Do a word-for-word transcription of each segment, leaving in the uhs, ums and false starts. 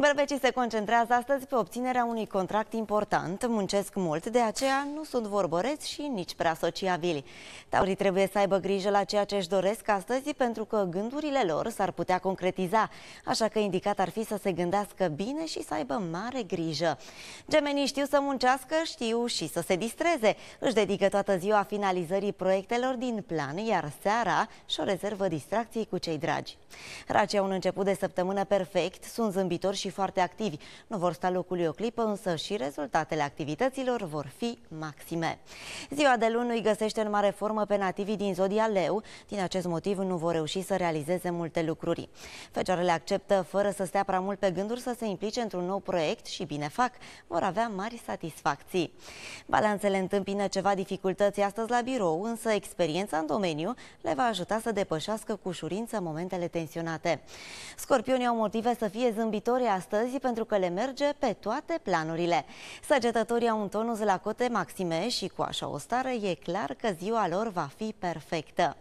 Berbecii se concentrează astăzi pe obținerea unui contract important, muncesc mult, de aceea nu sunt vorbăreți și nici prea sociabili. Taurii trebuie să aibă grijă la ceea ce își doresc astăzi, pentru că gândurile lor s-ar putea concretiza, așa că indicat ar fi să se gândească bine și să aibă mare grijă. Gemenii știu să muncească, știu și să se distreze. Își dedică toată ziua finalizării proiectelor din plan, iar seara și-o rezervă distracției cu cei dragi. Racii au un început de săptămână perfect, sunt zâmbitori și foarte activi. Nu vor sta locului o clipă, însă și rezultatele activităților vor fi maxime. Ziua de luni îi găsește în mare formă pe nativii din zodia Leu, din acest motiv nu vor reuși să realizeze multe lucruri. Fecioarele acceptă fără să stea prea mult pe gânduri să se implice într-un nou proiect și bine fac, vor avea mari satisfacții. Balanțele întâmpină ceva dificultăți astăzi la birou, însă experiența în domeniu le va ajuta să depășească cu ușurință momentele tensionate. Scorpionii au motive să fie zâmbitori astăzi pentru că le merge pe toate planurile. Săgetătorii au un tonus la cote maxime și cu așa o stare e clar că ziua lor va fi perfectă.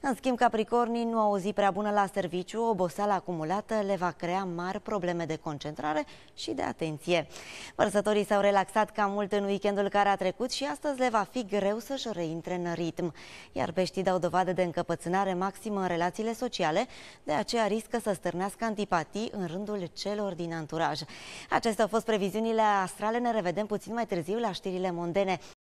În schimb, capricornii nu au o zi prea bună la serviciu, oboseala acumulată le va crea mari probleme de concentrare și de atenție. Vărsătorii s-au relaxat cam mult în weekendul care a trecut și astăzi le va fi greu să-și reintre în ritm. Iar peștii dau dovadă de încăpățânare maximă în relațiile sociale, de aceea riscă să stârnească antipatii în rândul celor din anturaj. Acestea au fost previziunile astrale, ne revedem puțin mai târziu la știrile mondene.